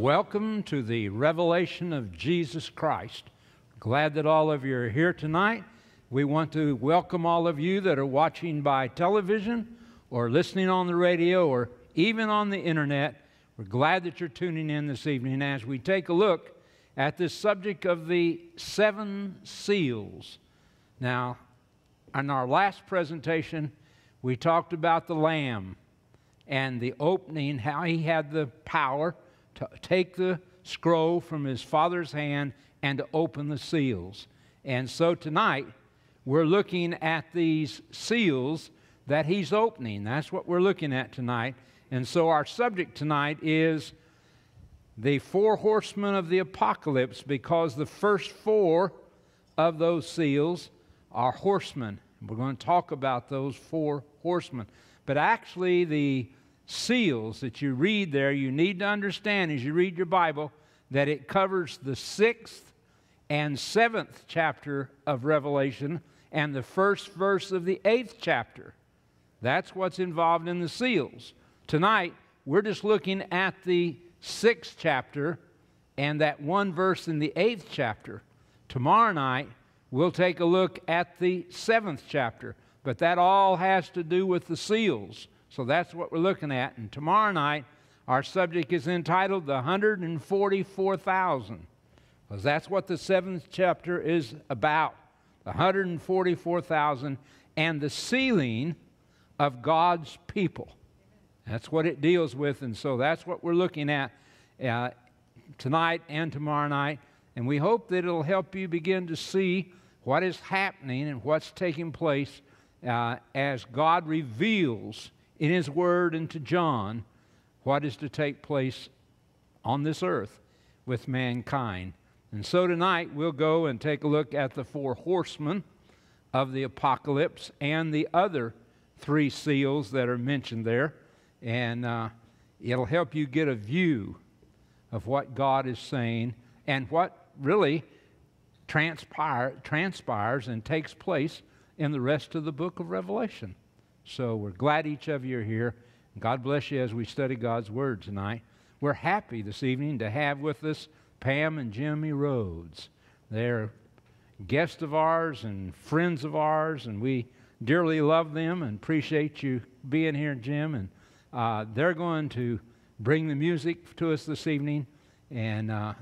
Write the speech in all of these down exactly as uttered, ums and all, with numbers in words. Welcome to the revelation of Jesus Christ. Glad that all of you are here tonight. We want to welcome all of you that are watching by television or listening on the radio or even on the internet. We're glad that you're tuning in this evening as we take a look at this subject of the seven seals. Now, in our last presentation, we talked about the Lamb and the opening, how he had the power to take the scroll from his Father's hand and to open the seals. And so tonight, we're looking at these seals that he's opening. That's what we're looking at tonight. And so our subject tonight is the four horsemen of the apocalypse, because the first four of those seals are horsemen. We're going to talk about those four horsemen. But actually, the seals that you read there, you need to understand as you read your Bible that it covers the sixth and seventh chapter of Revelation and the first verse of the eighth chapter. That's what's involved in the seals. Tonight, we're just looking at the sixth chapter and that one verse in the eighth chapter. Tomorrow night, we'll take a look at the seventh chapter, but that all has to do with the seals. So that's what we're looking at. And tomorrow night, our subject is entitled The one hundred forty-four thousand, because that's what the seventh chapter is about, the one hundred forty-four thousand and the sealing of God's people. That's what it deals with, and so that's what we're looking at uh, tonight and tomorrow night. And we hope that it'll help you begin to see what is happening and what's taking place uh, as God reveals in His Word and to John what is to take place on this earth with mankind. And so tonight we'll go and take a look at the four horsemen of the apocalypse and the other three seals that are mentioned there. And uh, it'll help you get a view of what God is saying and what really transpire, transpires and takes place in the rest of the book of Revelation. So we're glad each of you are here. God bless you as we study God's Word tonight. We're happy this evening to have with us Pam and Jimmy Rhodes. They're guests of ours and friends of ours, and we dearly love them and appreciate you being here, Jim. And uh, they're going to bring the music to us this evening, and uh,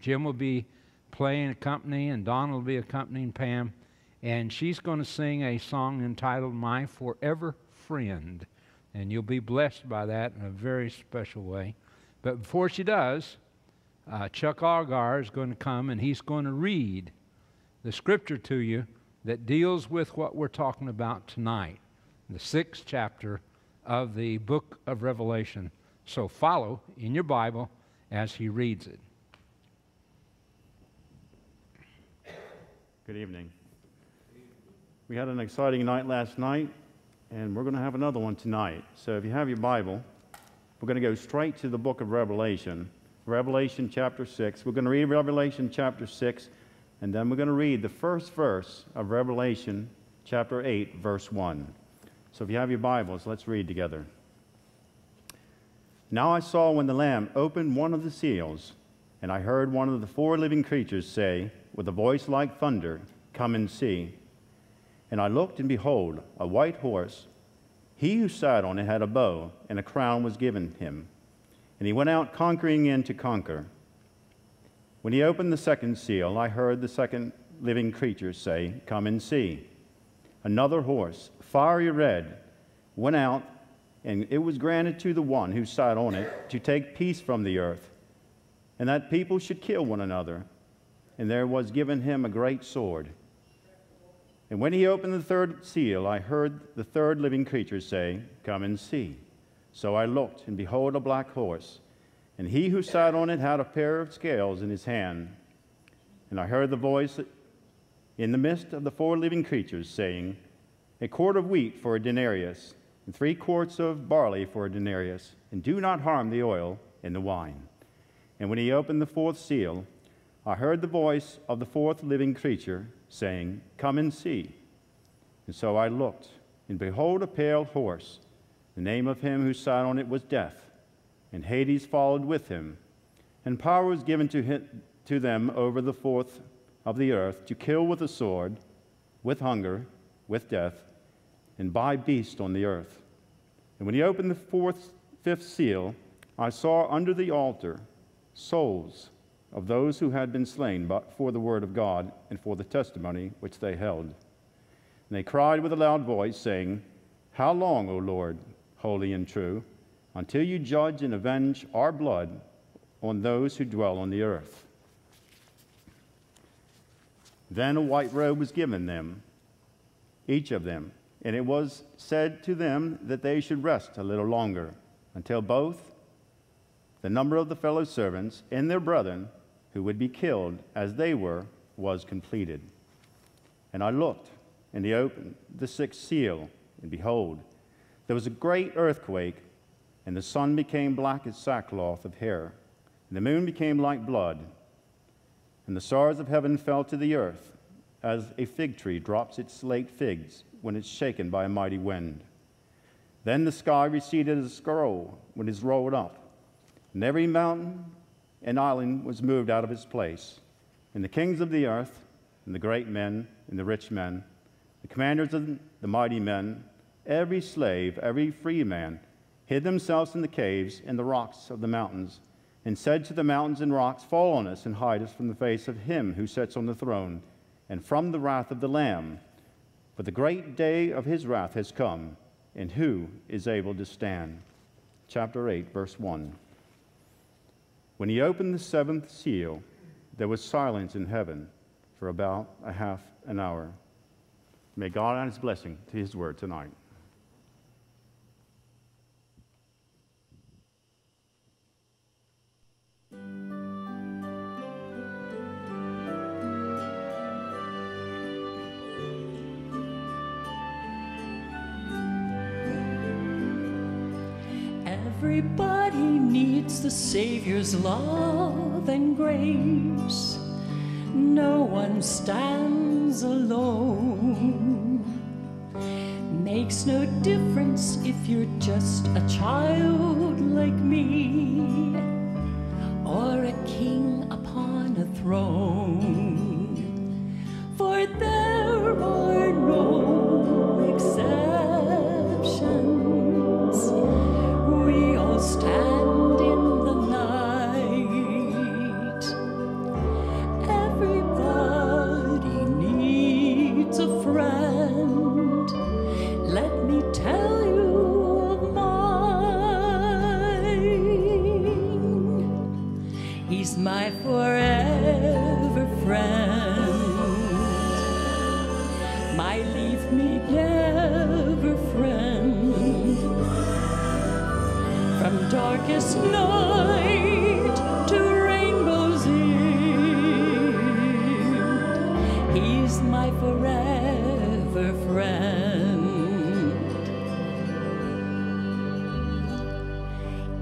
Jim will be playing accompanying, and Don will be accompanying Pam, and she's going to sing a song entitled My Forever Friend, and you'll be blessed by that in a very special way. But before she does, uh, Chuck Algar is going to come, and he's going to read the scripture to you that deals with what we're talking about tonight, the sixth chapter of the book of Revelation. So follow in your Bible as he reads it. Good evening. We had an exciting night last night, and we're going to have another one tonight. So if you have your Bible, we're going to go straight to the book of Revelation, Revelation chapter six. We're going to read Revelation chapter six, and then we're going to read the first verse of Revelation chapter eight, verse one. So if you have your Bibles, let's read together. Now I saw when the Lamb opened one of the seals, and I heard one of the four living creatures say, with a voice like thunder, "Come and see." And I looked, and behold, a white horse. He who sat on it had a bow, and a crown was given him. And he went out conquering in to conquer. When he opened the second seal, I heard the second living creature say, "Come and see." Another horse, fiery red, went out, and it was granted to the one who sat on it to take peace from the earth, and that people should kill one another. And there was given him a great sword. And when he opened the third seal, I heard the third living creature say, "Come and see." So I looked, and behold, a black horse. And he who sat on it had a pair of scales in his hand. And I heard the voice in the midst of the four living creatures saying, "A quart of wheat for a denarius, and three quarts of barley for a denarius, and do not harm the oil and the wine." And when he opened the fourth seal, I heard the voice of the fourth living creature saying, "Come and see." And so I looked, and behold, a pale horse. The name of him who sat on it was Death, and Hades followed with him. and power was given to, him, to them over the fourth of the earth, to kill with the sword, with hunger, with death, and by beast on the earth. And when he opened the fourth, fifth seal, I saw under the altar souls of those who had been slain but for the word of God and for the testimony which they held. And they cried with a loud voice, saying, How long, O Lord, holy and true, until you judge and avenge our blood on those who dwell on the earth? Then a white robe was given them, each of them, and it was said to them that they should rest a little longer, until both the number of the fellow servants and their brethren who would be killed as they were was completed. And I looked, and he opened the sixth seal, and behold, there was a great earthquake, and the sun became black as sackcloth of hair, and the moon became like blood, and the stars of heaven fell to the earth, as a fig tree drops its late figs when it's shaken by a mighty wind. Then the sky receded as a scroll when it is rolled up, and every mountain and island was moved out of its place. And the kings of the earth, and the great men, and the rich men, the commanders and the mighty men, every slave, every free man, hid themselves in the caves and the rocks of the mountains, and said to the mountains and rocks, Fall on us and hide us from the face of him who sits on the throne, and from the wrath of the Lamb. For the great day of his wrath has come, and who is able to stand? Chapter eight, verse one. When he opened the seventh seal, there was silence in heaven for about a half an hour. May God add his blessing to his word tonight. Everybody needs the Savior's love and grace. No one stands alone. Makes no difference if you're just a child like me, or a king upon a throne. For there are no exceptions. We all stand in the night. Everybody needs a friend. Let me tell you of mine. He's my forever friend, my leave me never friend. From darkest night to rainbow's end, he's my forever friend.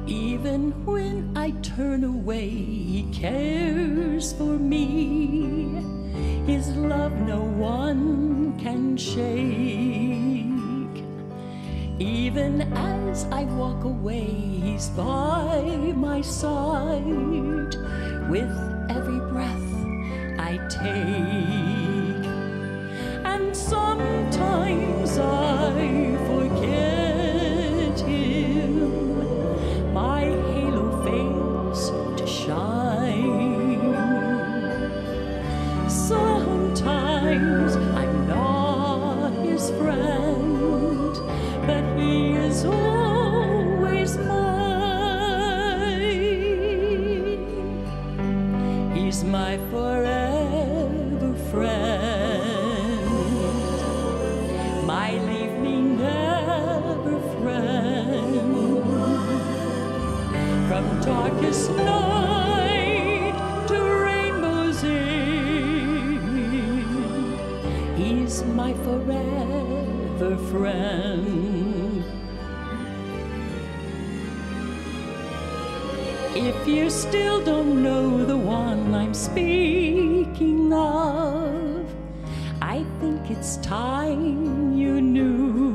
Even when I turn away, he cares for me. His love no one can shake. Even as I walk away, he's by my side. With every breath I take, and sometimes I forget him. My halo fails to shine. Sometimes I'm not his friend, but he is always mine. He's my forever friend, my leave me never friend. From darkest night to rainbow's end, he's my forever friend. If you still don't know the one I'm speaking of, I think it's time you knew.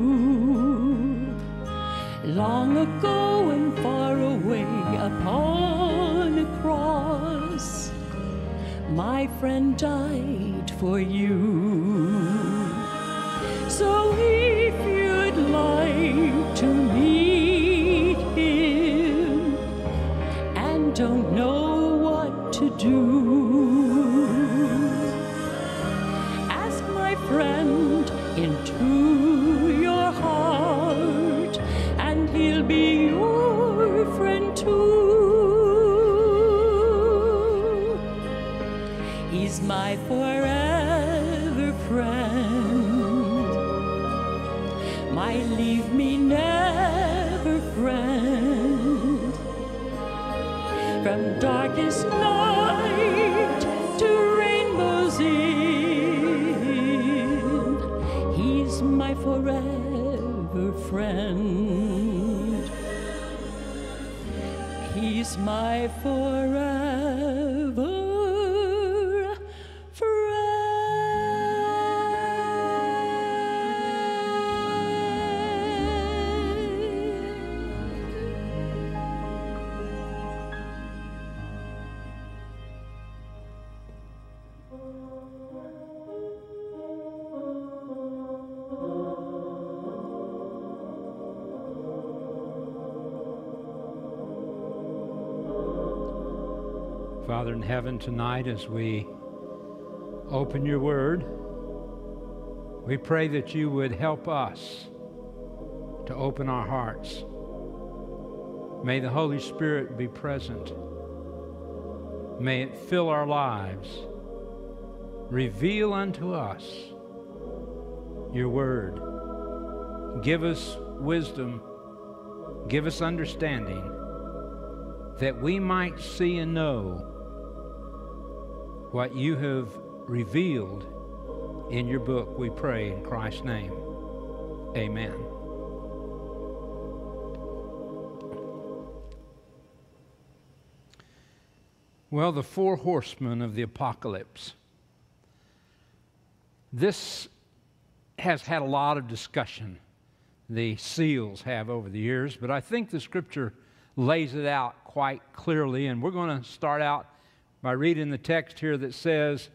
Long ago and far away upon a cross, my friend died for you. So if you'd like to meet him and don't know what to do, ask my friend into your heart and he'll be your friend too. He's my forever friend, my leave me never friend. From darkest night to rainbow's end, he's my forever friend. He's my forever. Father in heaven, tonight as we open your word, we pray that you would help us to open our hearts. May the Holy Spirit be present. May it fill our lives. Reveal unto us your word. Give us wisdom. Give us understanding that we might see and know what you have revealed in your book, we pray in Christ's name. Amen. Well, the four horsemen of the apocalypse. This has had a lot of discussion, the seals have over the years, but I think the scripture lays it out quite clearly, and we're going to start out by reading the text here that says,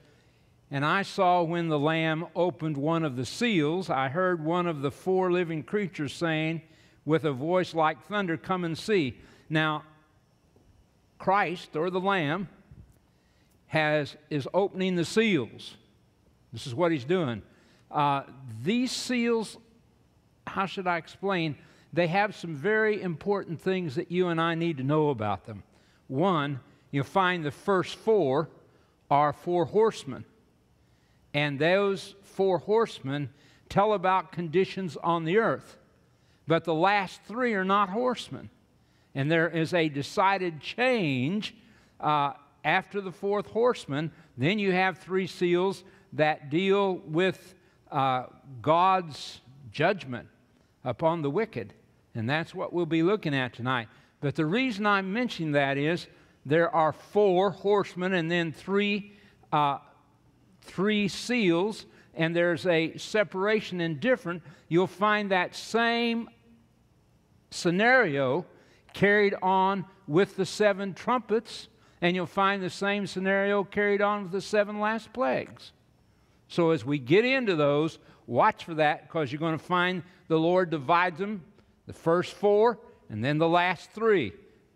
"And I saw when the Lamb opened one of the seals, I heard one of the four living creatures saying with a voice like thunder, 'Come and see.'" Now, Christ, or the Lamb, has, is opening the seals. This is what he's doing. Uh, these seals, how should I explain? They have some very important things that you and I need to know about them. One, you'll find the first four are four horsemen. And those four horsemen tell about conditions on the earth. But the last three are not horsemen. And there is a decided change uh, after the fourth horseman. Then you have three seals that deal with uh, God's judgment upon the wicked. And that's what we'll be looking at tonight. But the reason I mention that is, there are four horsemen and then three, uh, three seals, and there's a separation in different. You'll find that same scenario carried on with the seven trumpets, and you'll find the same scenario carried on with the seven last plagues. So as we get into those, watch for that, because you're going to find the Lord divides them, the first four and then the last three.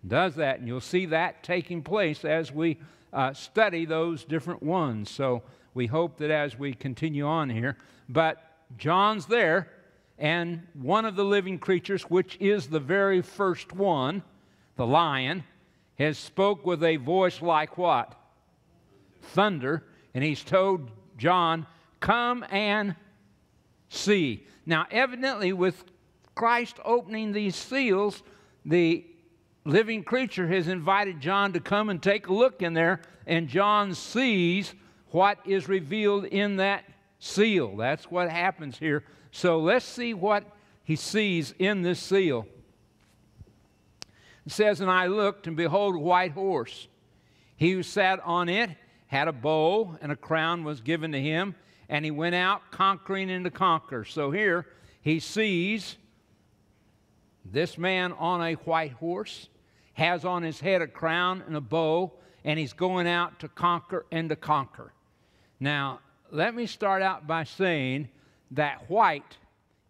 Does that, and you'll see that taking place as we uh, study those different ones. So we hope that as we continue on here, but John's there, and one of the living creatures, which is the very first one, the lion, has spoke with a voice like what? Thunder. And he's told John, "Come and see." Now evidently with Christ opening these seals, the living creature has invited John to come and take a look in there, and John sees what is revealed in that seal. That's what happens here. So let's see what he sees in this seal. It says, "And I looked, and behold, a white horse. He who sat on it had a bow, and a crown was given to him, and he went out conquering and to conquer." So here he sees this man on a white horse, has on his head a crown and a bow, and he's going out to conquer and to conquer. Now, let me start out by saying that white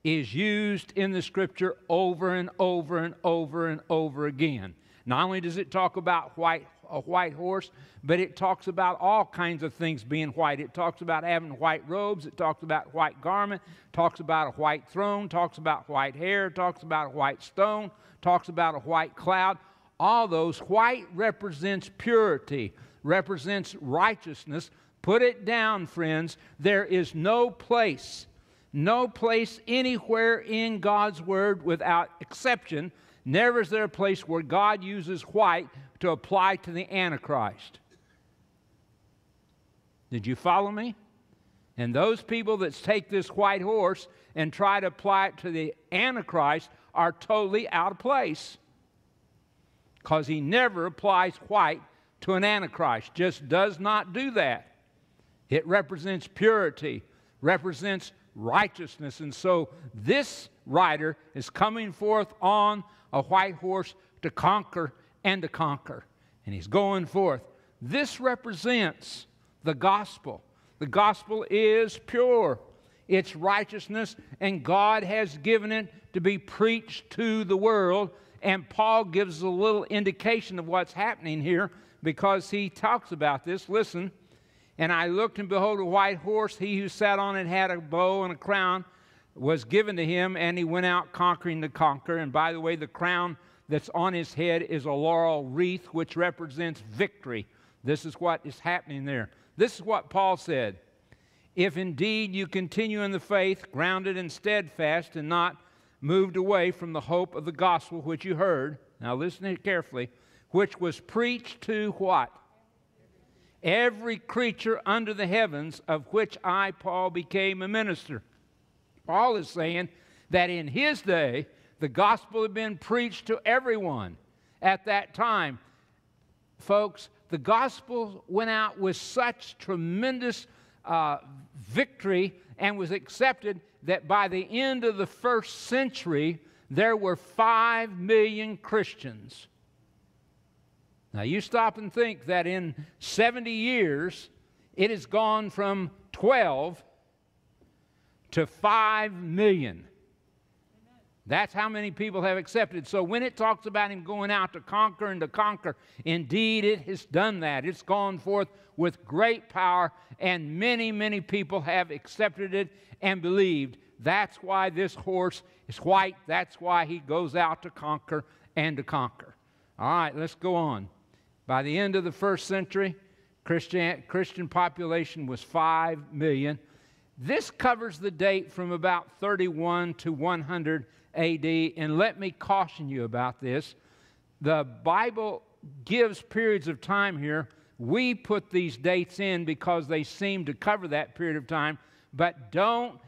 is used in the Scripture over and over and over and over again. Not only does it talk about white, a white horse, but it talks about all kinds of things being white. It talks about having white robes. It talks about white garment. Talks about a white throne. Talks about white hair. Talks about a white stone. Talks about a white cloud. All those. White represents purity, represents righteousness. Put it down, friends. There is no place, no place anywhere in God's Word without exception. Never is there a place where God uses white to apply to the Antichrist. Did you follow me? And those people that take this white horse and try to apply it to the Antichrist are totally out of place, because he never applies white to an Antichrist. Just does not do that. It represents purity, represents righteousness. And so this rider is coming forth on a white horse to conquer and to conquer. And he's going forth. This represents the gospel. The gospel is pure. It's righteousness, and God has given it to be preached to the world. And Paul gives a little indication of what's happening here, because he talks about this. Listen, and I looked, and behold, a white horse. He who sat on it had a bow, and a crown was given to him, and he went out conquering to conquer. And by the way, the crown that's on his head is a laurel wreath, which represents victory. This is what is happening there. This is what Paul said. If indeed you continue in the faith, grounded and steadfast, and not moved away from the hope of the gospel which you heard. Now listen carefully. Which was preached to what? Every creature under the heavens, of which I, Paul, became a minister. Paul is saying that in his day, the gospel had been preached to everyone at that time. Folks, the gospel went out with such tremendous uh, victory and was accepted that by the end of the first century, there were five million Christians. Now, you stop and think that in seventy years, it has gone from twelve to five million. That's how many people have accepted. So when it talks about him going out to conquer and to conquer, indeed it has done that. It's gone forth with great power, and many, many people have accepted it and believed. That's why this horse is white. That's why he goes out to conquer and to conquer. All right, let's go on. By the end of the first century, Christian, Christian population was five million. This covers the date from about thirty-one to one hundred A D, and let me caution you about this. The Bible gives periods of time here. We put these dates in because they seem to cover that period of time, but don't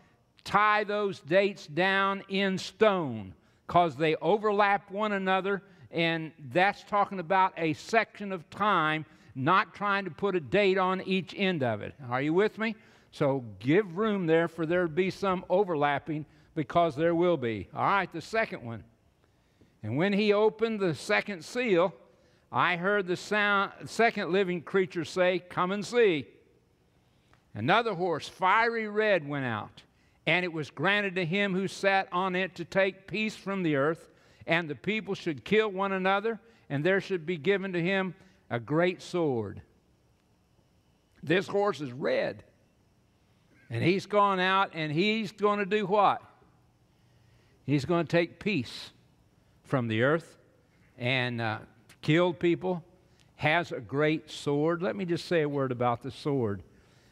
tie those dates down in stone, because they overlap one another, and that's talking about a section of time, not trying to put a date on each end of it. Are you with me? So give room there for there to be some overlapping, because there will be. All right, the second one. And when he opened the second seal, I heard the sound, second living creature say, "Come and see." Another horse, fiery red, went out, and it was granted to him who sat on it to take peace from the earth, and the people should kill one another, and there should be given to him a great sword. This horse is red. And he's gone out, and he's going to do what? He's going to take peace from the earth and uh, kill people, has a great sword. Let me just say a word about the sword.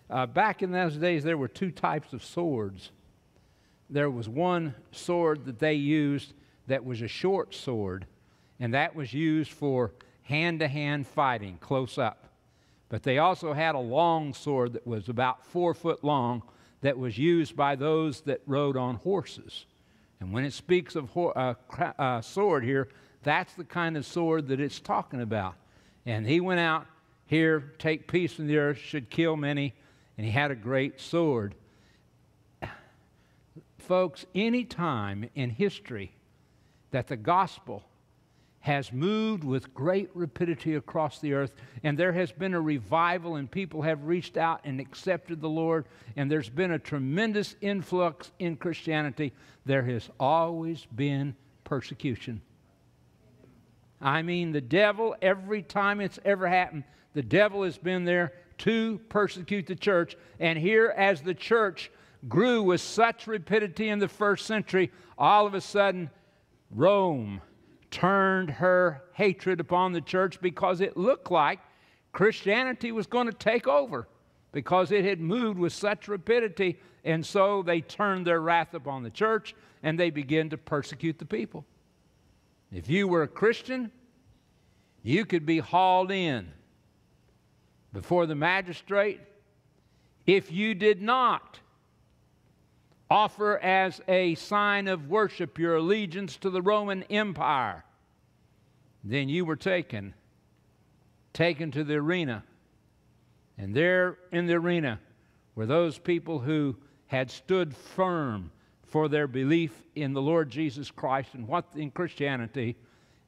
Uh, back in those days, there were two types of swords. There was one sword that they used that was a short sword, and that was used for hand-to-hand fighting, close up. But they also had a long sword that was about four foot long that was used by those that rode on horses. And when it speaks of a uh, uh, sword here, that's the kind of sword that it's talking about. And he went out here, take peace from the earth, should kill many, and he had a great sword. Folks, any time in history that the gospel has moved with great rapidity across the earth, and there has been a revival, and people have reached out and accepted the Lord, and there's been a tremendous influx in Christianity. There has always been persecution. I mean, the devil, every time it's ever happened, the devil has been there to persecute the church. And here, as the church grew with such rapidity in the first century, all of a sudden, Rome turned her hatred upon the church because it looked like Christianity was going to take over because it had moved with such rapidity. And so they turned their wrath upon the church, and they began to persecute the people. If you were a Christian, you could be hauled in before the magistrate. If you did not offer as a sign of worship your allegiance to the Roman Empire, then you were taken, taken to the arena. And there in the arena were those people who had stood firm for their belief in the Lord Jesus Christ and what in Christianity,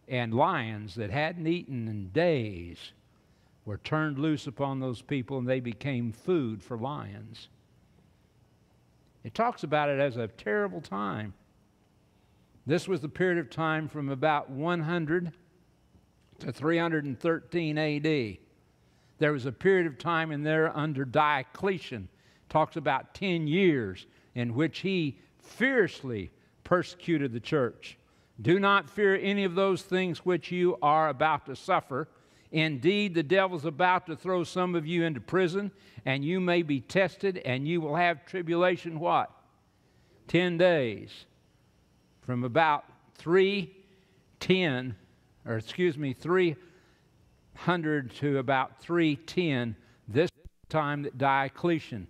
and lions that hadn't eaten in days were turned loose upon those people, and they became food for lions. It talks about it as a terrible time. This was the period of time from about one hundred to three hundred thirteen A D There was a period of time in there under Diocletian, talks about ten years, in which he fiercely persecuted the church. Do not fear any of those things which you are about to suffer. Indeed, the devil's about to throw some of you into prison, and you may be tested, and you will have tribulation, what? Ten days. From about three ten, or excuse me, three hundred to about three ten, this time that Diocletian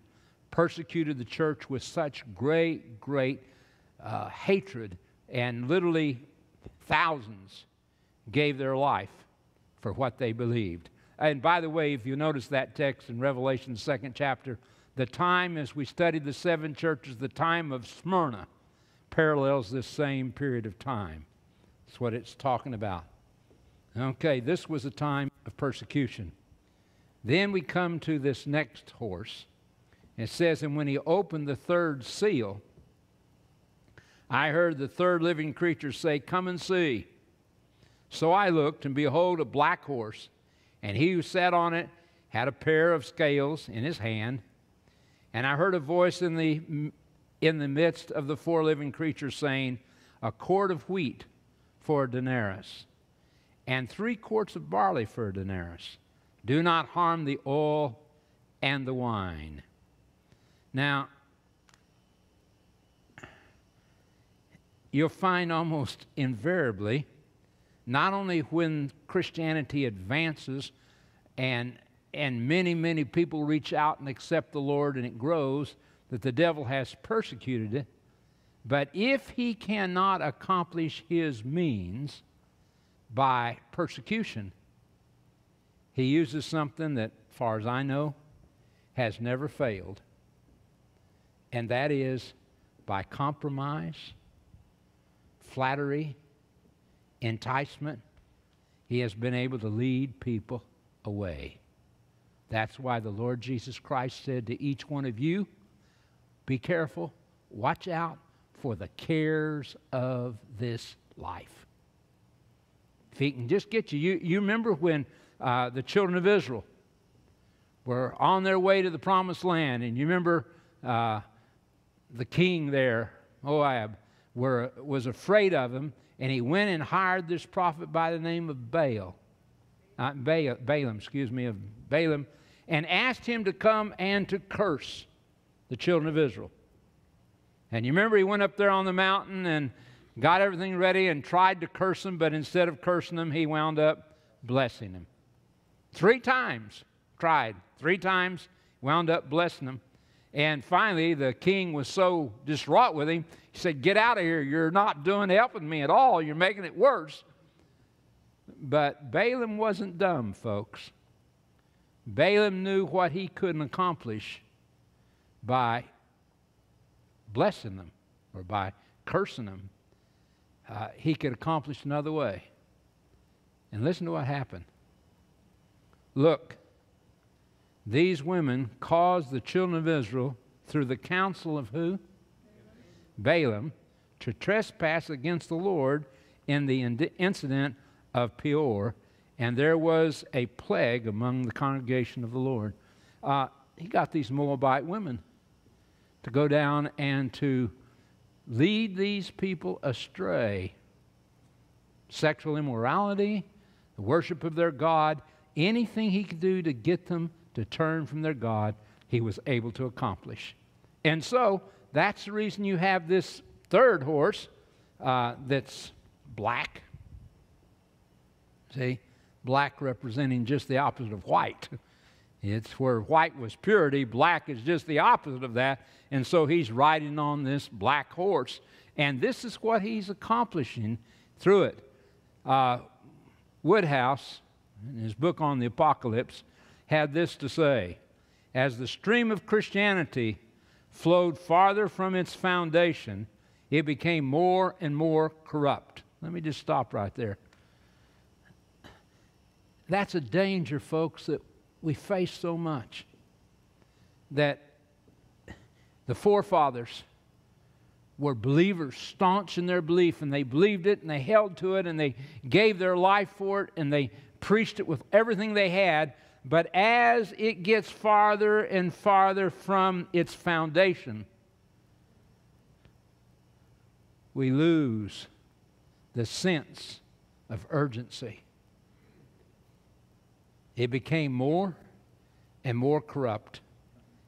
persecuted the church with such great, great uh, hatred, and literally thousands gave their life for what they believed. And by the way, if you notice that text in Revelation, second chapter, the time, as we studied the seven churches, the time of Smyrna parallels this same period of time. That's what it's talking about. Okay, this was a time of persecution. Then we come to this next horse. It says, and when he opened the third seal, I heard the third living creature say, "Come and see." So I looked, and behold, a black horse, and he who sat on it had a pair of scales in his hand. And I heard a voice in the, in the midst of the four living creatures saying, "A quart of wheat for a denarius, and three quarts of barley for a denarius. Do not harm the oil and the wine." Now, you'll find almost invariably, not only when Christianity advances and, and many, many people reach out and accept the Lord and it grows, that the devil has persecuted it, but if he cannot accomplish his means by persecution, he uses something that, as far as I know, has never failed, and that is by compromise, flattery, enticement, he has been able to lead people away. That's why the Lord Jesus Christ said to each one of you, be careful, watch out for the cares of this life. If he can just get you, you, you remember when uh, the children of Israel were on their way to the promised land, and you remember uh, the king there, Moab, were, was afraid of them, and he went and hired this prophet by the name of Baal, uh, Baal, Balaam, excuse me, of Balaam, and asked him to come and to curse the children of Israel. And you remember he went up there on the mountain and got everything ready and tried to curse them, but instead of cursing them, he wound up blessing them. Three times, tried, three times, wound up blessing them. And finally, the king was so distraught with him, he said, "Get out of here. You're not doing helping me at all. You're making it worse." But Balaam wasn't dumb, folks. Balaam knew what he couldn't accomplish by blessing them or by cursing them. Uh, he could accomplish another way. And listen to what happened. Look, these women caused the children of Israel, through the counsel of who? Balaam, to trespass against the Lord in the incident of Peor, and there was a plague among the congregation of the Lord. Uh, he got these Moabite women to go down and to lead these people astray. Sexual immorality, the worship of their God, anything he could do to get them to turn from their God, he was able to accomplish. And so that's the reason you have this third horse uh, that's black. See, black representing just the opposite of white. It's where white was purity, black is just the opposite of that. And so he's riding on this black horse. And this is what he's accomplishing through it. Uh, Woodhouse, in his book on the apocalypse, had this to say: as the stream of Christianity flowed farther from its foundation, it became more and more corrupt. Let me just stop right there. That's a danger, folks, that we face so much, that the forefathers were believers, staunch in their belief, and they believed it, and they held to it, and they gave their life for it, and they preached it with everything they had. But as it gets farther and farther from its foundation, we lose the sense of urgency. It became more and more corrupt.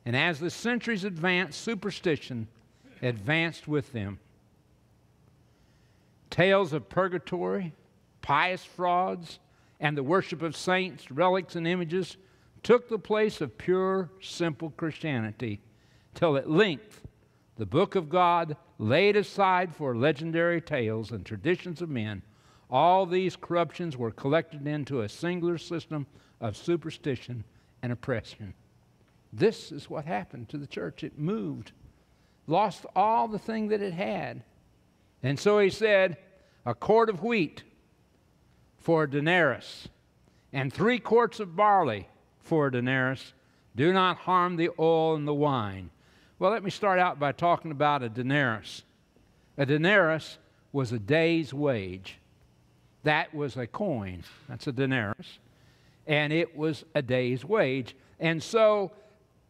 And as the centuries advanced, superstition advanced with them. Tales of purgatory, pious frauds, and the worship of saints, relics, and images took the place of pure, simple Christianity, till at length the book of God laid aside for legendary tales and traditions of men. All these corruptions were collected into a singular system of superstition and oppression. This is what happened to the church. It moved, lost all the thing that it had. And so he said, a quart of wheat for a denarius, and three quarts of barley for a denarius. Do not harm the oil and the wine. Well, let me start out by talking about a denarius. A denarius was a day's wage. That was a coin. That's a denarius. And it was a day's wage. And so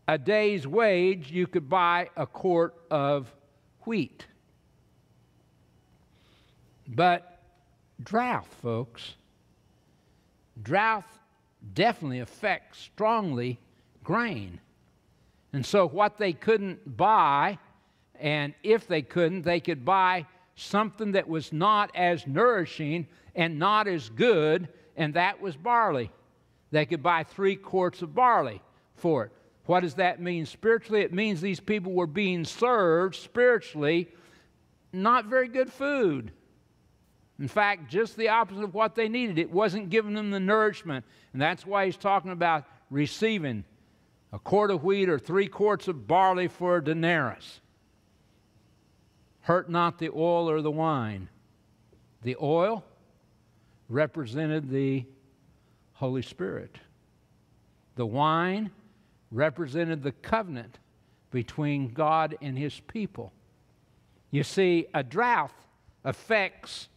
a day's wage, you could buy a quart of wheat. But drought, folks, drought definitely affects strongly grain. And so what they couldn't buy, and if they couldn't, they could buy something that was not as nourishing and not as good, and that was barley. They could buy three quarts of barley for it. What does that mean spiritually? It means these people were being served spiritually not very good food. In fact, just the opposite of what they needed. It wasn't giving them the nourishment. And that's why he's talking about receiving a quart of wheat or three quarts of barley for a denarius. Hurt not the oil or the wine. The oil represented the Holy Spirit. The wine represented the covenant between God and his people. You see, a drought affects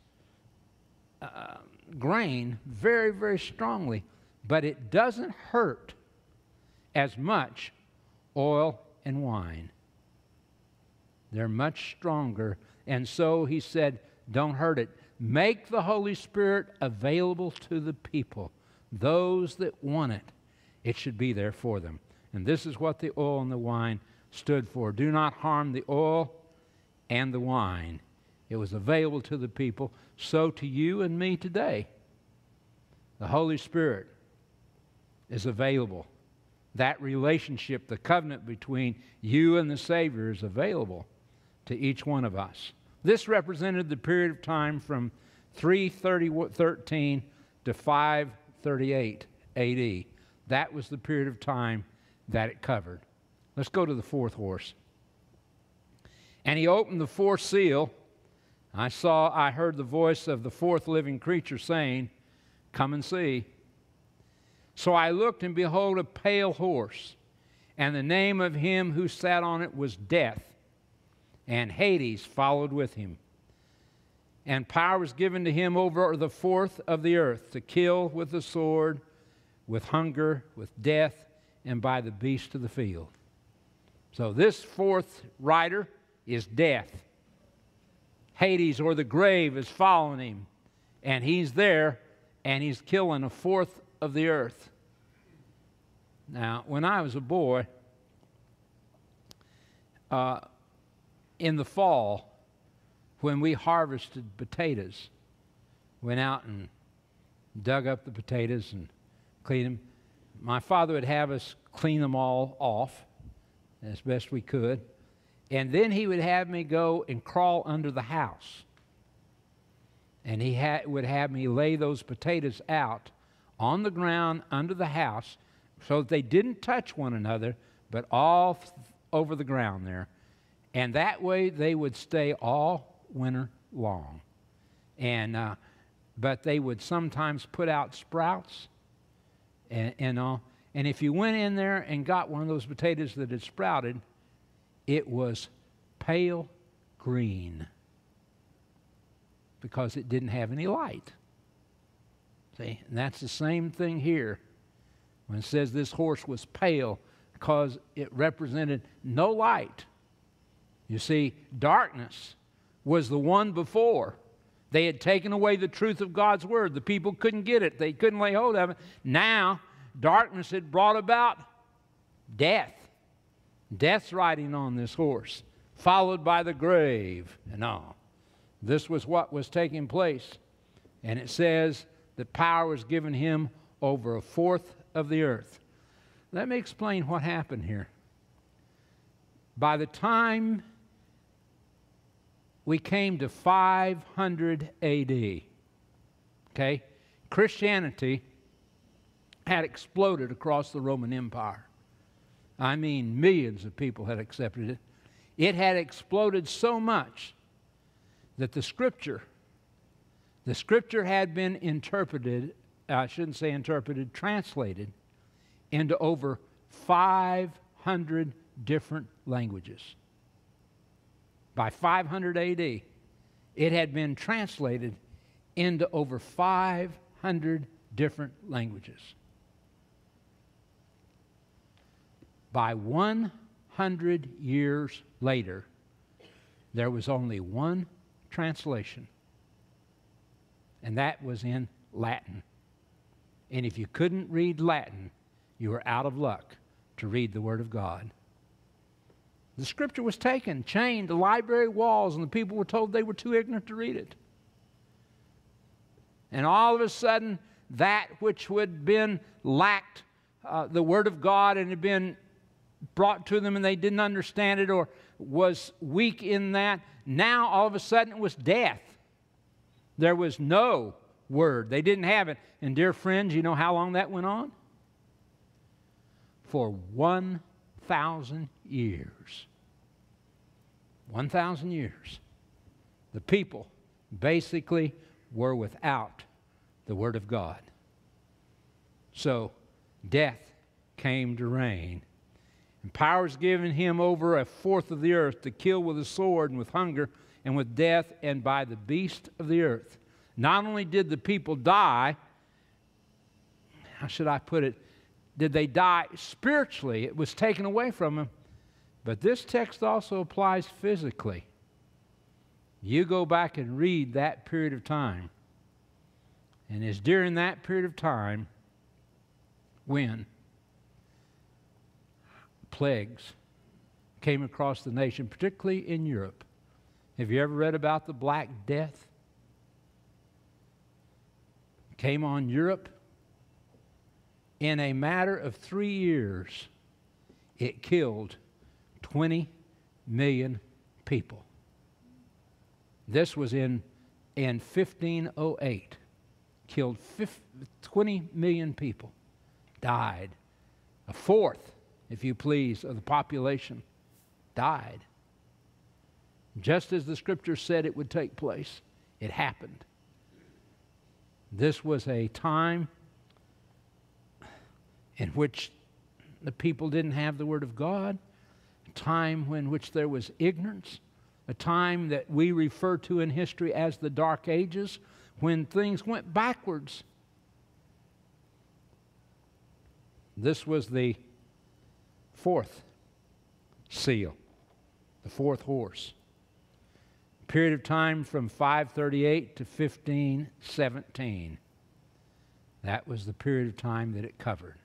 Uh, grain very, very strongly, but it doesn't hurt as much oil and wine. They're much stronger. And so he said, don't hurt it. Make the Holy Spirit available to the people, those that want it. It should be there for them. And this is what the oil and the wine stood for. Do not harm the oil and the wine. It was available to the people. So to you and me today, the Holy Spirit is available. That relationship, the covenant between you and the Savior, is available to each one of us. This represented the period of time from three thirteen to five thirty-eight A D That was the period of time that it covered. Let's go to the fourth horse. And he opened the fourth seal. I saw, I heard the voice of the fourth living creature saying, Come and see. So I looked, and behold, a pale horse, and the name of him who sat on it was Death, and Hades followed with him. And power was given to him over the fourth of the earth, to kill with the sword, with hunger, with death, and by the beast of the field. So this fourth rider is Death. Hades, or the grave, is following him, and he's there, and he's killing a fourth of the earth. Now, when I was a boy, uh, in the fall, when we harvested potatoes, went out and dug up the potatoes and cleaned them. My father would have us clean them all off as best we could, and then he would have me go and crawl under the house, and he ha would have me lay those potatoes out on the ground under the house so that they didn't touch one another, but all over the ground there. And that way they would stay all winter long. And, uh, but they would sometimes put out sprouts and, and all. And if you went in there and got one of those potatoes that had sprouted, it was pale green because it didn't have any light. See, and that's the same thing here when it says this horse was pale because it represented no light. You see, darkness was the one before. They had taken away the truth of God's word. The people couldn't get it. They couldn't lay hold of it. Now, darkness had brought about death. Death's riding on this horse, followed by the grave and all. This was what was taking place. And it says that power was given him over a fourth of the earth. Let me explain what happened here. By the time we came to five hundred A D, okay, Christianity had exploded across the Roman Empire. I mean, millions of people had accepted it. It had exploded so much that the Scripture, the Scripture had been interpreted, I shouldn't say interpreted, translated into over five hundred different languages. By five hundred A D, it had been translated into over five hundred different languages. By one hundred years later, there was only one translation, and that was in Latin. And if you couldn't read Latin, you were out of luck to read the Word of God. The Scripture was taken, chained to library walls, and the people were told they were too ignorant to read it. And all of a sudden, that which had been lacked, uh, the Word of God, and had been brought to them and they didn't understand it or was weak in that, now all of a sudden it was death. There was no word. They didn't have it. And dear friends, you know how long that went on? For one thousand years. one thousand years. The people basically were without the Word of God. So death came to reign. And power is given him over a fourth of the earth, to kill with a sword and with hunger and with death and by the beast of the earth. Not only did the people die, how should I put it, did they die spiritually? It was taken away from them. But this text also applies physically. You go back and read that period of time. And it's during that period of time when plagues came across the nation, particularly in Europe. Have you ever read about the Black Death? It came on Europe. In a matter of three years, it killed twenty million people. This was in, in fifteen oh eight. Killed twenty million people, died. A fourth, if you please, of the population died. Just as the Scripture said it would take place, it happened. This was a time in which the people didn't have the Word of God, a time in which there was ignorance, a time that we refer to in history as the Dark Ages, when things went backwards. This was the fourth seal, the fourth horse. A period of time from five thirty-eight to fifteen seventeen. That was the period of time that it covered.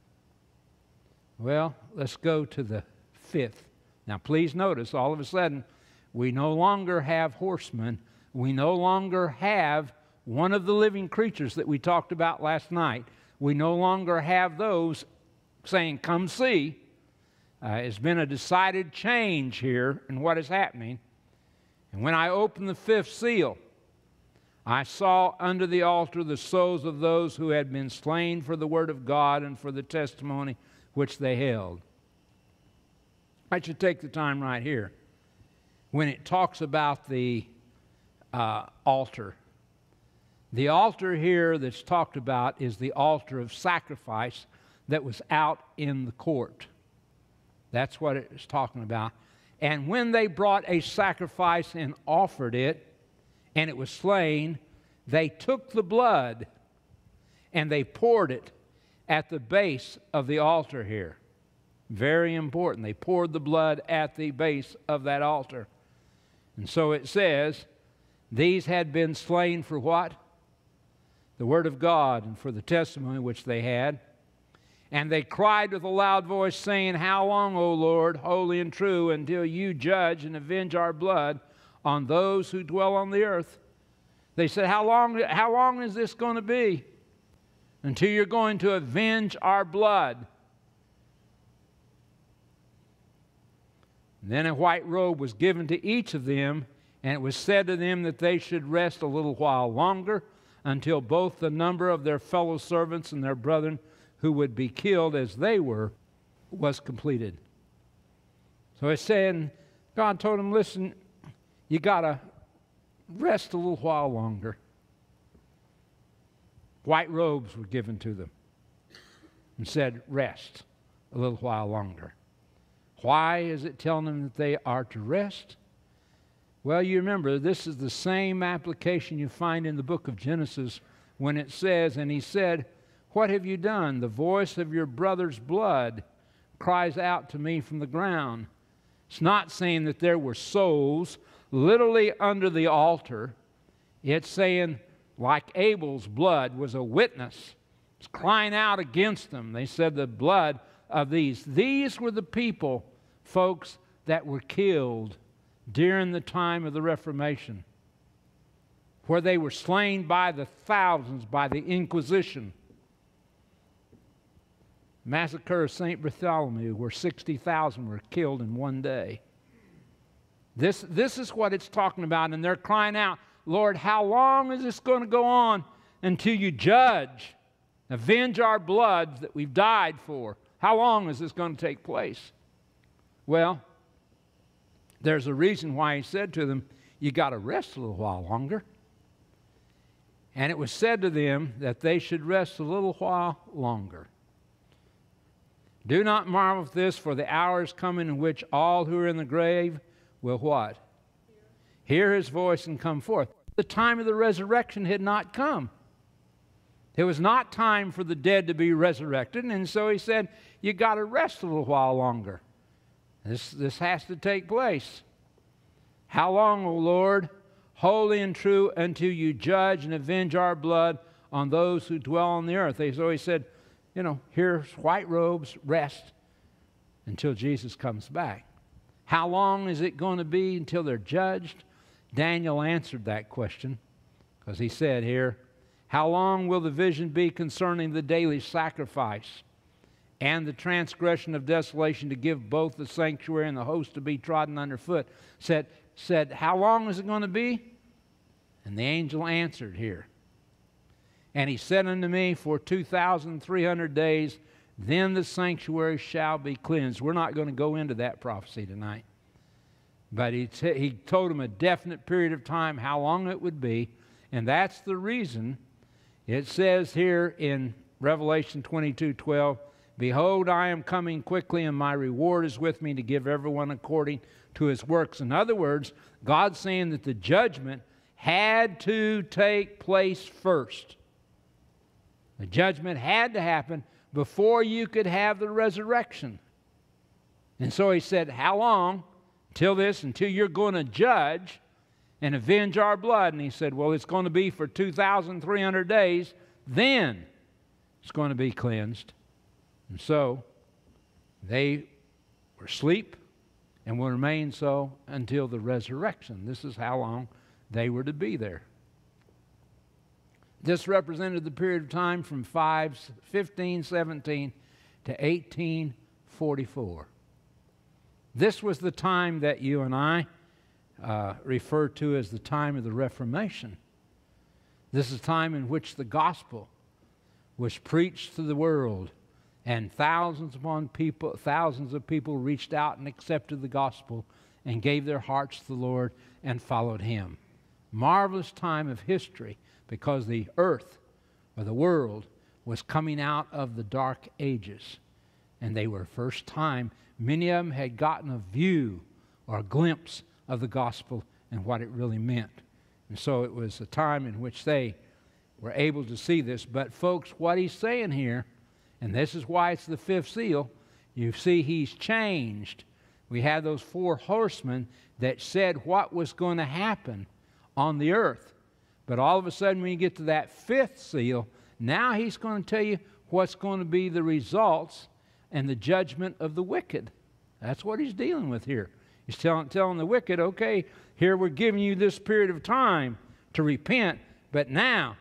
Well, let's go to the fifth. Now, please notice, all of a sudden, we no longer have horsemen. We no longer have one of the living creatures that we talked about last night. We no longer have those saying, come see. Uh, it's been a decided change here in what is happening. And when I opened the fifth seal, I saw under the altar the souls of those who had been slain for the word of God and for the testimony which they held. I should take the time right here when it talks about the uh, altar. The altar here that's talked about is the altar of sacrifice that was out in the court. That's what it's talking about. And when they brought a sacrifice and offered it, and it was slain, they took the blood and they poured it at the base of the altar here. Very important. They poured the blood at the base of that altar. And so it says, these had been slain for what? The word of God and for the testimony which they had. And they cried with a loud voice, saying, how long, O Lord, holy and true, until you judge and avenge our blood on those who dwell on the earth? They said, how long, how long is this going to be until you're going to avenge our blood? And then a white robe was given to each of them, and it was said to them that they should rest a little while longer until both the number of their fellow servants and their brethren who would be killed as they were, was completed. So it's saying, God told him, listen, you got to rest a little while longer. White robes were given to them and said, rest a little while longer. Why is it telling them that they are to rest? Well, you remember, this is the same application you find in the book of Genesis when it says, and he said, what have you done? The voice of your brother's blood cries out to me from the ground. It's not saying that there were souls literally under the altar. It's saying, like Abel's blood was a witness. It's crying out against them. They said the blood of these. These were the people, folks, that were killed during the time of the Reformation, where they were slain by the thousands by the Inquisition. Massacre of Saint Bartholomew, where sixty thousand were killed in one day. This, this is what it's talking about, and they're crying out, Lord, how long is this going to go on until you judge, avenge our blood that we've died for? How long is this going to take place? Well, there's a reason why he said to them, you got to rest a little while longer. And it was said to them that they should rest a little while longer. Do not marvel at this, for the hour is coming in which all who are in the grave will what? Hear his voice and come forth. The time of the resurrection had not come. It was not time for the dead to be resurrected, and so he said, you got to rest a little while longer. This, this has to take place. How long, O Lord, holy and true, until you judge and avenge our blood on those who dwell on the earth? So he said, you know, here's white robes, rest until Jesus comes back. How long is it going to be until they're judged? Daniel answered that question because he said here, how long will the vision be concerning the daily sacrifice and the transgression of desolation to give both the sanctuary and the host to be trodden underfoot? Said, said how long is it going to be? And the angel answered here. And he said unto me, for two thousand three hundred days, then the sanctuary shall be cleansed. We're not going to go into that prophecy tonight. But he, t he told him a definite period of time, how long it would be. And that's the reason It says here in Revelation twenty-two twelve, "Behold, I am coming quickly, and my reward is with me to give everyone according to his works." In other words, God's saying that the judgment had to take place first. The judgment had to happen before you could have the resurrection. And so he said, how long till this, until you're going to judge and avenge our blood? And he said, well, it's going to be for two thousand three hundred days. Then it's going to be cleansed. And so they were asleep and will remain so until the resurrection. This is how long they were to be there. This represented the period of time from fifteen seventeen to eighteen forty-four. This was the time that you and I uh, refer to as the time of the Reformation. This is the time in which the gospel was preached to the world, and thousands upon people, thousands of people reached out and accepted the gospel and gave their hearts to the Lord and followed Him. Marvelous time of history, because the earth or the world was coming out of the dark ages, and they were first time. Many of them had gotten a view or a glimpse of the gospel and what it really meant. And so it was a time in which they were able to see this. But folks, what he's saying here, and this is why it's the fifth seal, you see he's changed. We had those four horsemen that said what was going to happen on the earth. But all of a sudden when you get to that fifth seal, now he's going to tell you what's going to be the results and the judgment of the wicked. That's what he's dealing with here. He's telling, telling the wicked, okay, here we're giving you this period of time to repent, but now,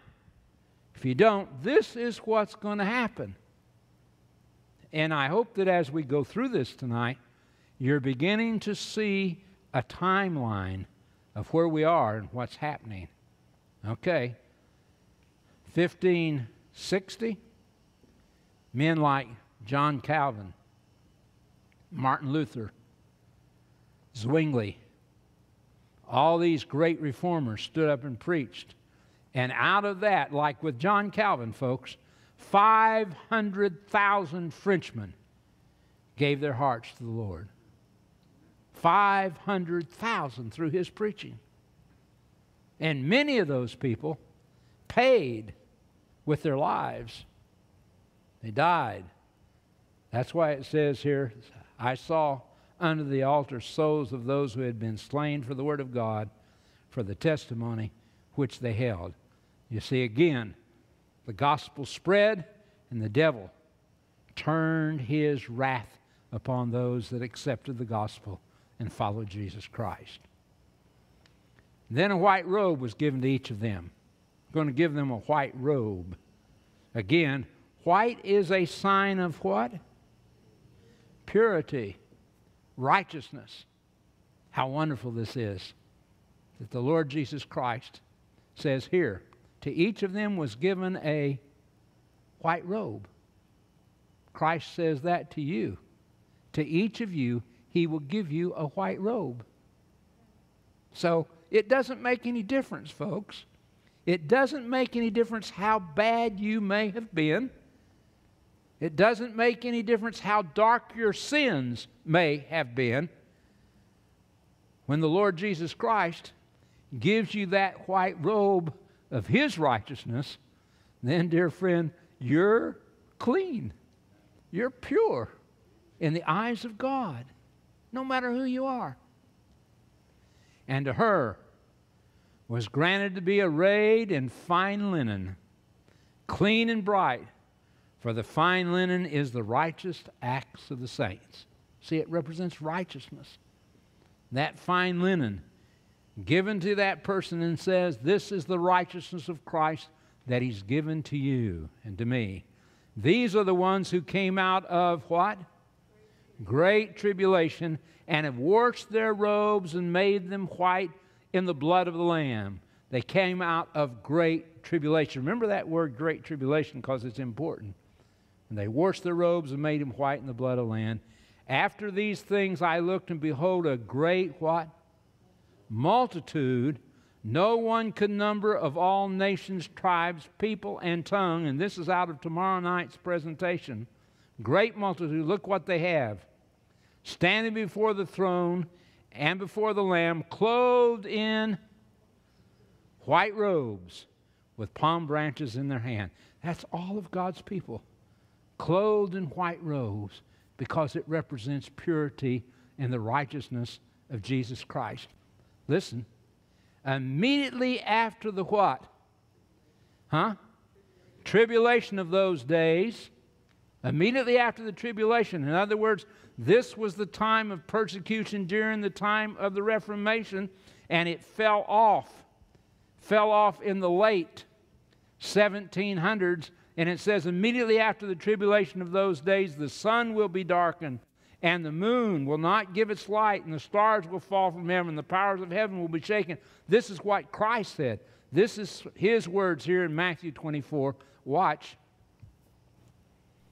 if you don't, this is what's going to happen. And I hope that as we go through this tonight, you're beginning to see a timeline of where we are and what's happening. Okay, fifteen sixty, men like John Calvin, Martin Luther, Zwingli, all these great reformers stood up and preached. And out of that, like with John Calvin, folks, five hundred thousand Frenchmen gave their hearts to the Lord. five hundred thousand through his preaching. And many of those people paid with their lives. They died. That's why it says here, I saw under the altar souls of those who had been slain for the word of God, for the testimony which they held. You see, again, the gospel spread, and the devil turned his wrath upon those that accepted the gospel and followed Jesus Christ. Then a white robe was given to each of them. I'm going to give them a white robe. Again, white is a sign of what? Purity, righteousness. How wonderful this is, that the Lord Jesus Christ says here, to each of them was given a white robe. Christ says that to you. To each of you, He will give you a white robe. So it doesn't make any difference, folks. It doesn't make any difference how bad you may have been. It doesn't make any difference how dark your sins may have been. When the Lord Jesus Christ gives you that white robe of His righteousness, then, dear friend, you're clean. You're pure in the eyes of God, no matter who you are. And to her was granted to be arrayed in fine linen, clean and bright, for the fine linen is the righteous acts of the saints. See, it represents righteousness. That fine linen given to that person and says, this is the righteousness of Christ that He's given to you and to me. These are the ones who came out of what? Great tribulation, and have washed their robes and made them white in the blood of the Lamb. They came out of great tribulation. Remember that word, great tribulation, because it's important. And they washed their robes and made them white in the blood of the Lamb. After these things I looked, and behold, a great what? Multitude No one could number of all nations, tribes, people, and tongue. And this is out of tomorrow night's presentation. Great multitude, look what they have. Standing before the throne and before the Lamb, clothed in white robes with palm branches in their hand. That's all of God's people, clothed in white robes, because it represents purity and the righteousness of Jesus Christ. Listen. Immediately after the what? Huh? Tribulation of those days. Immediately after the tribulation. In other words, this was the time of persecution during the time of the Reformation, and it fell off. Fell off in the late seventeen hundreds, and it says, immediately after the tribulation of those days, the sun will be darkened, and the moon will not give its light, and the stars will fall from heaven, and the powers of heaven will be shaken. This is what Christ said. This is his words here in Matthew twenty-four. Watch.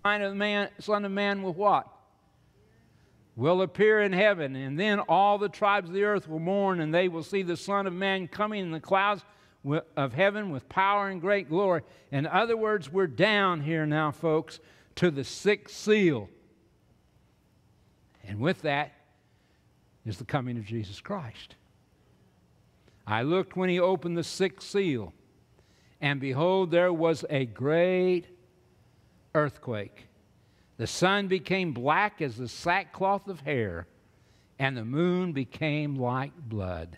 Son of man, Son of Man will what? Will appear in heaven, and then all the tribes of the earth will mourn, and they will see the Son of Man coming in the clouds of heaven with power and great glory. In other words, we're down here now, folks, to the sixth seal. And with that is the coming of Jesus Christ. I looked when he opened the sixth seal, and behold, there was a great earthquake. The sun became black as the sackcloth of hair, and the moon became like blood.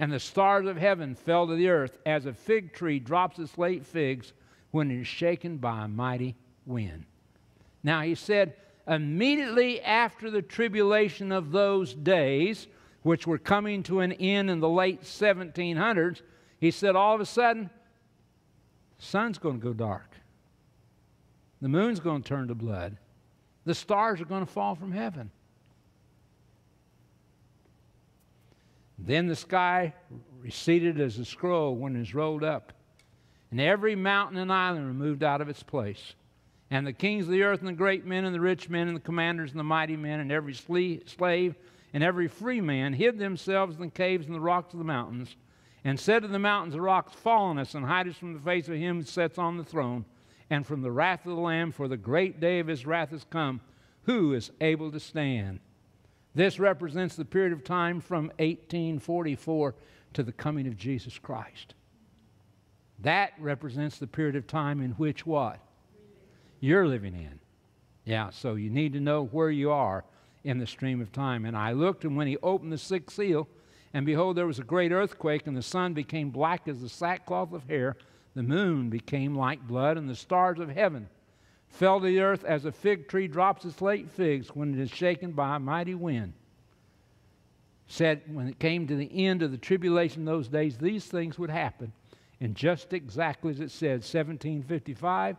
And the stars of heaven fell to the earth, as a fig tree drops its late figs when it is shaken by a mighty wind. Now he said, immediately after the tribulation of those days, which were coming to an end in the late seventeen hundreds, he said all of a sudden, the sun's going to go dark. The moon's going to turn to blood. The stars are going to fall from heaven. Then the sky receded as a scroll when it is rolled up, and every mountain and island removed out of its place. And the kings of the earth, and the great men, and the rich men, and the commanders, and the mighty men, and every slave, and every free man, hid themselves in the caves and the rocks of the mountains, and said to the mountains, the rocks, fall on us, and hide us from the face of him who sits on the throne, and from the wrath of the Lamb, for the great day of his wrath is come. Who is able to stand? This represents the period of time from eighteen forty-four to the coming of Jesus Christ. That represents the period of time in which what? You're living in. Yeah, so you need to know where you are in the stream of time. And I looked, and when he opened the sixth seal, and behold, there was a great earthquake, and the sun became black as the sackcloth of hair, the moon became like blood, and the stars of heaven fell to the earth as a fig tree drops its late figs when it is shaken by a mighty wind. Said when it came to the end of the tribulation those days, these things would happen. And just exactly as it said, seventeen fifty-five,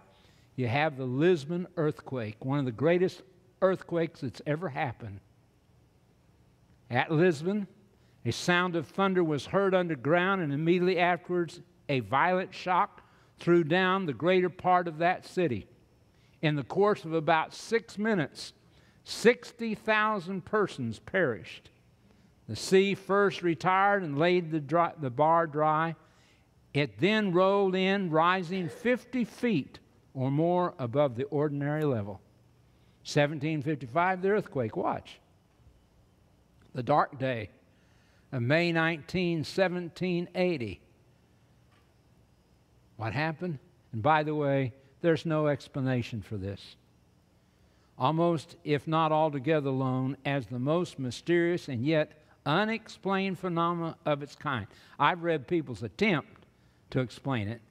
you have the Lisbon earthquake, one of the greatest earthquakes that's ever happened. At Lisbon, a sound of thunder was heard underground, and immediately afterwards a violent shock threw down the greater part of that city. In the course of about six minutes, sixty thousand persons perished. The sea first retired and laid the, dry, the bar dry. It then rolled in, rising fifty feet or more above the ordinary level. seventeen fifty-five, the earthquake. Watch. The dark day of May nineteenth, seventeen eighty. What happened? And by the way, there's no explanation for this. Almost, if not altogether alone, as the most mysterious and yet unexplained phenomena of its kind. I've read people's attempt to explain it.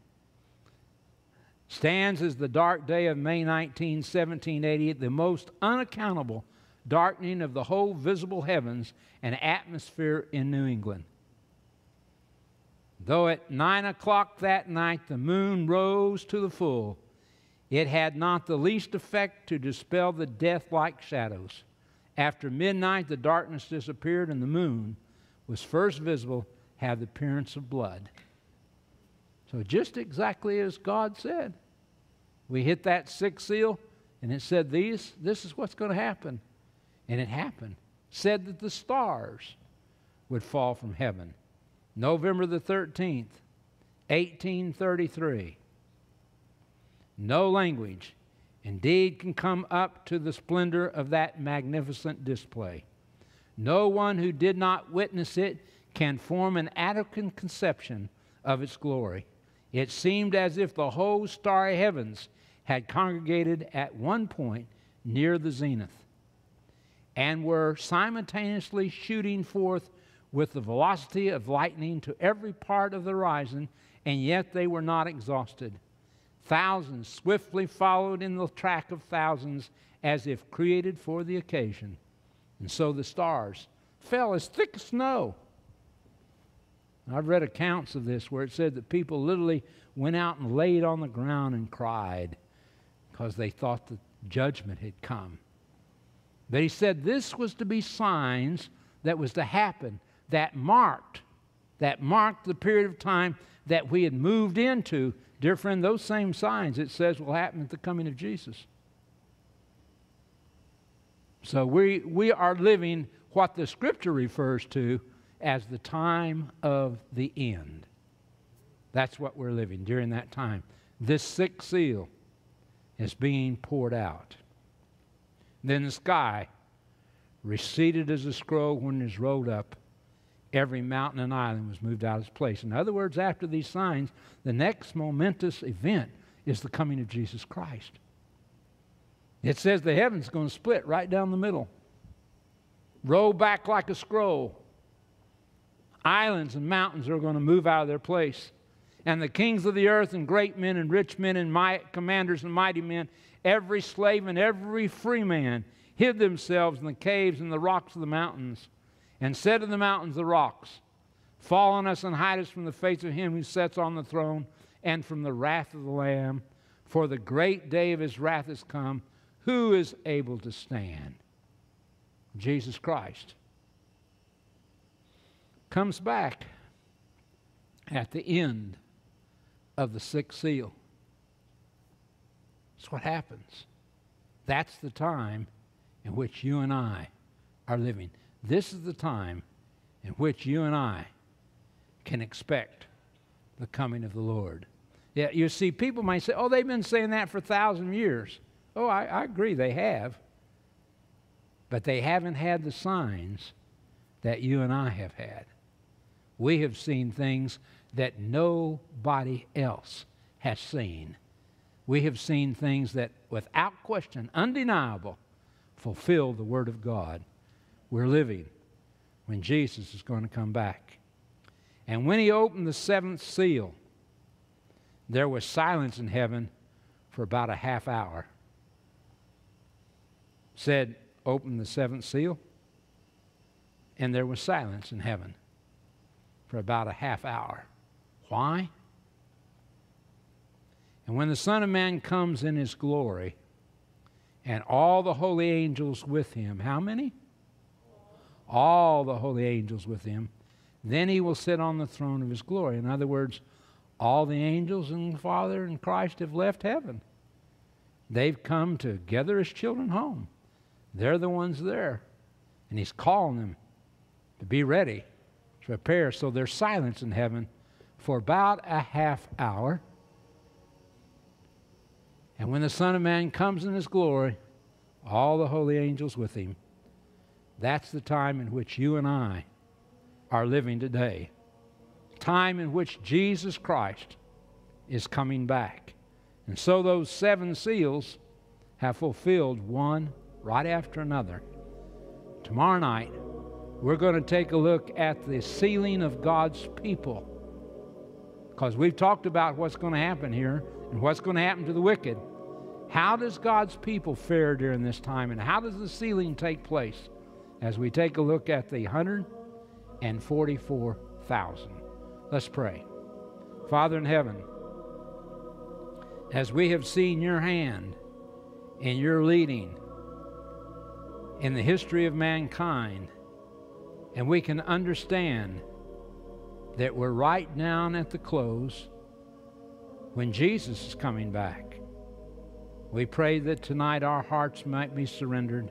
Stands as the dark day of May nineteenth, seventeen eighty, the most unaccountable darkening of the whole visible heavens and atmosphere in New England. Though at nine o'clock that night the moon rose to the full, it had not the least effect to dispel the death-like shadows. After midnight the darkness disappeared, and the moon was first visible, had the appearance of blood. So just exactly as God said, we hit that sixth seal, and it said, these, this is what's going to happen. And it happened. Said that the stars would fall from heaven. November the thirteenth, eighteen thirty-three. No language indeed can come up to the splendor of that magnificent display. No one who did not witness it can form an adequate conception of its glory. It seemed as if the whole starry heavens had congregated at one point near the zenith and were simultaneously shooting forth with the velocity of lightning to every part of the horizon, and yet they were not exhausted. Thousands swiftly followed in the track of thousands as if created for the occasion. And so the stars fell as thick as snow. I've read accounts of this where it said that people literally went out and laid on the ground and cried because they thought that judgment had come. But he said this was to be signs that was to happen, that marked, that marked the period of time that we had moved into. Dear friend, those same signs, it says, will happen at the coming of Jesus. So we, we are living what the Scripture refers to as the time of the end. That's what we're living during that time. This sixth seal is being poured out. Then the sky receded as a scroll when it is rolled up. Every mountain and island was moved out of its place. In other words, after these signs, the next momentous event is the coming of Jesus Christ. It says the heaven's going to split right down the middle, roll back like a scroll. Islands and mountains are going to move out of their place. And the kings of the earth and great men and rich men and might, commanders and mighty men, every slave and every free man, hid themselves in the caves and the rocks of the mountains, and said to the mountains, the rocks, fall on us and hide us from the face of him who sits on the throne and from the wrath of the Lamb, for the great day of his wrath is come. Who is able to stand? Jesus Christ comes back at the end of the sixth seal. That's what happens. That's the time in which you and I are living. This is the time in which you and I can expect the coming of the Lord. Yeah, you see, people might say, oh, they've been saying that for a thousand years. Oh, I, I agree, they have. But they haven't had the signs that you and I have had. We have seen things that nobody else has seen. We have seen things that, without question, undeniable, fulfill the Word of God. We're living when Jesus is going to come back. And when he opened the seventh seal, there was silence in heaven for about a half hour. Said, open the seventh seal, and there was silence in heaven for about a half hour. Why? And when the Son of Man comes in his glory, and all the holy angels with him, how many? All the holy angels with him, then he will sit on the throne of his glory. In other words, all the angels and the Father and Christ have left heaven. They've come together as children home. They're the ones there. And he's calling them to be ready, to prepare. So there's silence in heaven for about a half hour. And when the Son of Man comes in his glory, all the holy angels with him, that's the time in which you and I are living today. Time in which Jesus Christ is coming back. And so those seven seals have fulfilled one right after another. Tomorrow night, we're going to take a look at the sealing of God's people, because we've talked about what's going to happen here and what's going to happen to the wicked. How does God's people fare during this time, and how does the sealing take place? As we take a look at the one hundred forty-four thousand. Let's pray. Father in heaven, as we have seen your hand and your leading in the history of mankind, and we can understand that we're right down at the close when Jesus is coming back. We pray that tonight our hearts might be surrendered,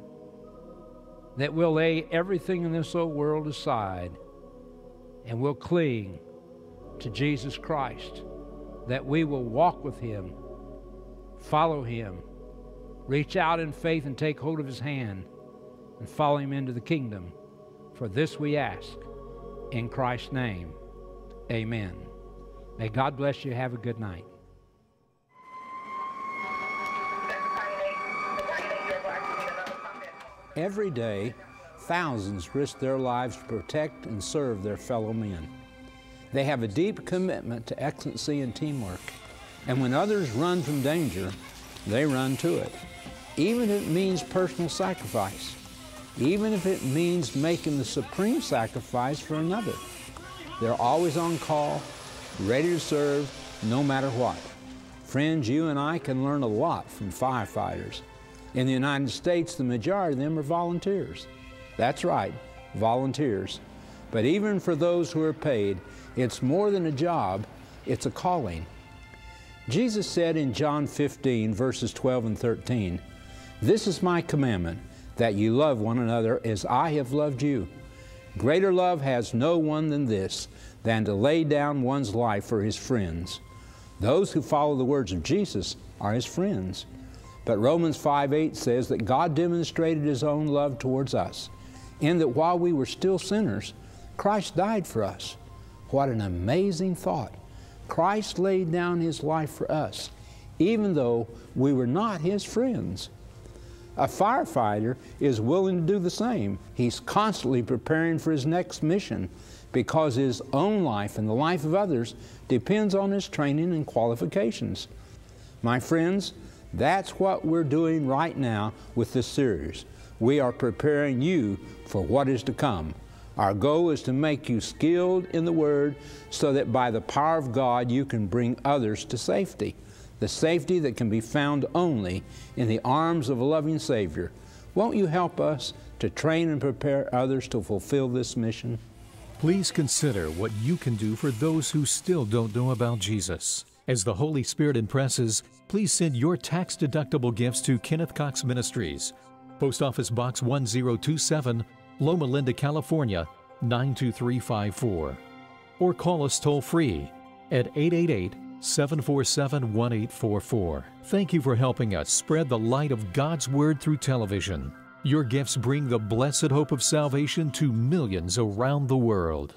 that we'll lay everything in this old world aside and will cling to Jesus Christ, that we will walk with Him, follow Him, reach out in faith and take hold of His hand, and follow Him into the kingdom. For this we ask, in Christ's name, amen. May God bless you. Have a good night. Every day, thousands risk their lives to protect and serve their fellow men. They have a deep commitment to excellency and teamwork, and when others run from danger, they run to it, even if it means personal sacrifice, even if it means making the supreme sacrifice for another. They're always on call, ready to serve, no matter what. Friends, you and I can learn a lot from firefighters. In the United States, the majority of them are volunteers. That's right, volunteers. But even for those who are paid, it's more than a job, it's a calling. Jesus said in John fifteen, verses twelve and thirteen, "This is my commandment, that you love one another as I have loved you. Greater love has no one than this, than to lay down one's life for his friends." Those who follow the words of Jesus are his friends. But Romans five eight says that God demonstrated his own love towards us, in that while we were still sinners, Christ died for us. What an amazing thought. Christ laid down his life for us, even though we were not his friends. A firefighter is willing to do the same. He's constantly preparing for his next mission because his own life and the life of others depends on his training and qualifications. My friends, that's what we're doing right now with this series. We are preparing you for what is to come. Our goal is to make you skilled in the Word so that by the power of God you can bring others to safety, the safety that can be found only in the arms of a loving Savior. Won't you help us to train and prepare others to fulfill this mission? Please consider what you can do for those who still don't know about Jesus. As the Holy Spirit impresses, please send your tax-deductible gifts to Kenneth Cox Ministries, Post Office Box one zero two seven, Loma Linda, California, nine two three five four. Or call us toll-free at eight eight eight, seven four seven, one eight four four. Thank you for helping us spread the light of God's Word through television. Your gifts bring the blessed hope of salvation to millions around the world.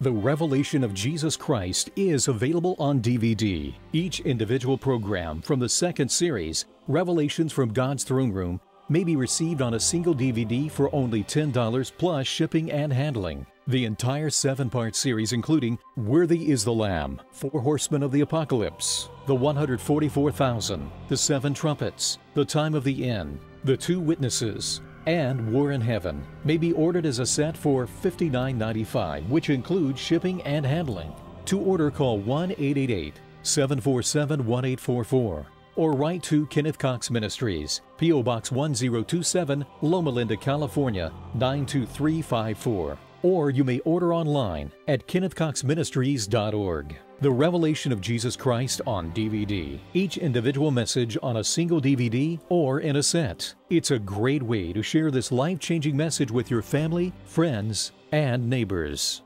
The Revelation of Jesus Christ is available on D V D. Each individual program from the second series, Revelations from God's Throne Room, may be received on a single D V D for only ten dollars plus shipping and handling. The entire seven-part series, including Worthy is the Lamb, Four Horsemen of the Apocalypse, The one hundred forty-four thousand, The Seven Trumpets, The Time of the End, The Two Witnesses, and War in Heaven, may be ordered as a set for fifty-nine ninety-five, which includes shipping and handling. To order, call one eight eight eight, seven four seven, one eight four four or write to Kenneth Cox Ministries, P O Box one zero two seven, Loma Linda, California, nine two three five four. Or you may order online at kenneth cox ministries dot org. The Revelation of Jesus Christ on D V D. Each individual message on a single D V D or in a set. It's a great way to share this life-changing message with your family, friends, and neighbors.